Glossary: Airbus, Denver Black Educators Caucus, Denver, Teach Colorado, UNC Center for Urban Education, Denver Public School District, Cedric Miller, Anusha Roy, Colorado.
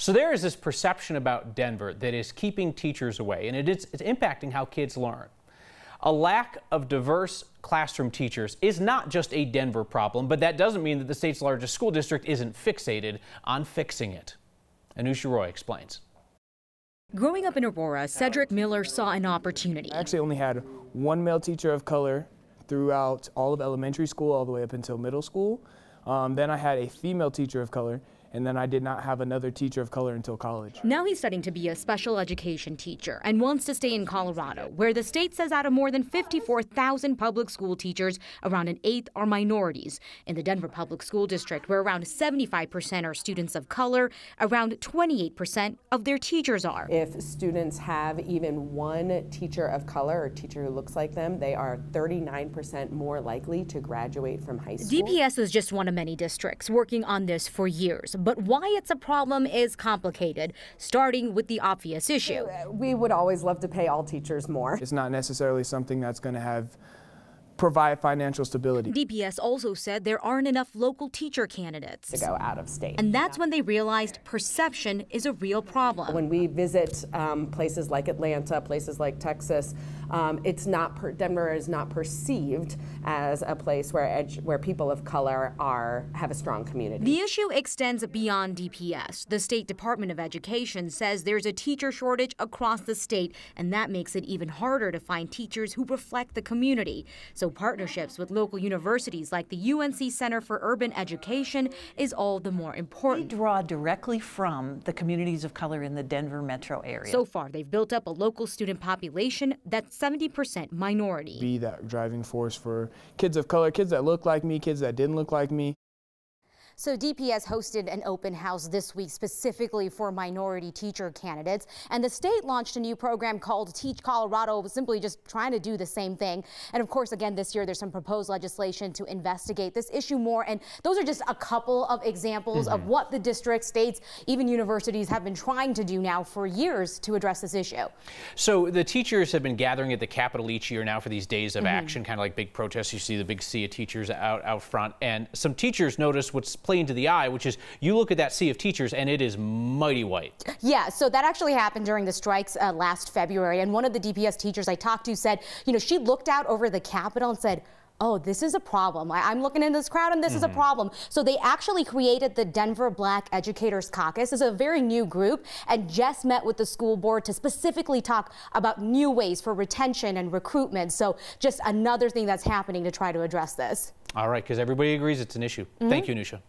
So there is this perception about Denver that is keeping teachers away, and it's impacting how kids learn. A lack of diverse classroom teachers is not just a Denver problem, but that doesn't mean that the state's largest school district isn't fixated on fixing it. Anusha Roy explains. Growing up in Aurora, Cedric Miller saw an opportunity. I actually only had one male teacher of color throughout all of elementary school, all the way up until middle school. Then I had a female teacher of color, and then I did not have another teacher of color until college. Now he's studying to be a special education teacher and wants to stay in Colorado, where the state says out of more than 54,000 public school teachers, around an eighth are minorities. In the Denver Public School District, where around 75% are students of color, around 28% of their teachers are. If students have even one teacher of color or teacher who looks like them, they are 39% more likely to graduate from high school. DPS is just one of many districts working on this for years. But why it's a problem is complicated, starting with the obvious issue. We would always love to pay all teachers more. It's not necessarily something that's going to provide financial stability. DPS also said there aren't enough local teacher candidates to go out of state. And that's when they realized perception is a real problem. When we visit places like Atlanta, places like Texas, Denver is not perceived as a place where people of color have a strong community. The issue extends beyond DPS. The State Department of Education says there's a teacher shortage across the state, and that makes it even harder to find teachers who reflect the community. So partnerships with local universities like the UNC Center for Urban Education is all the more important. They draw directly from the communities of color in the Denver metro area. So far, they've built up a local student population that's 70% minority. Be that driving force for kids of color, kids that look like me, kids that didn't look like me. So DPS hosted an open house this week specifically for minority teacher candidates, and the state launched a new program called Teach Colorado, simply just trying to do the same thing. And of course, again, this year there's some proposed legislation to investigate this issue more, and those are just a couple of examples of what the district, states, even universities have been trying to do now for years to address this issue. So the teachers have been gathering at the Capitol each year now for these days of action, kind of like big protests. You see the big sea of teachers out front, and some teachers notice what's plain to the eye, which is you look at that sea of teachers and it is mighty white. Yeah, so that actually happened during the strikes last February, and one of the DPS teachers I talked to said, you know, she looked out over the Capitol and said, oh, this is a problem. I'm looking in this crowd and this is a problem. So they actually created the Denver Black Educators Caucus. It's a very new group, and Jess met with the school board to specifically talk about new ways for retention and recruitment. So just another thing that's happening to try to address this. All right, because everybody agrees it's an issue. Thank you, Anusha.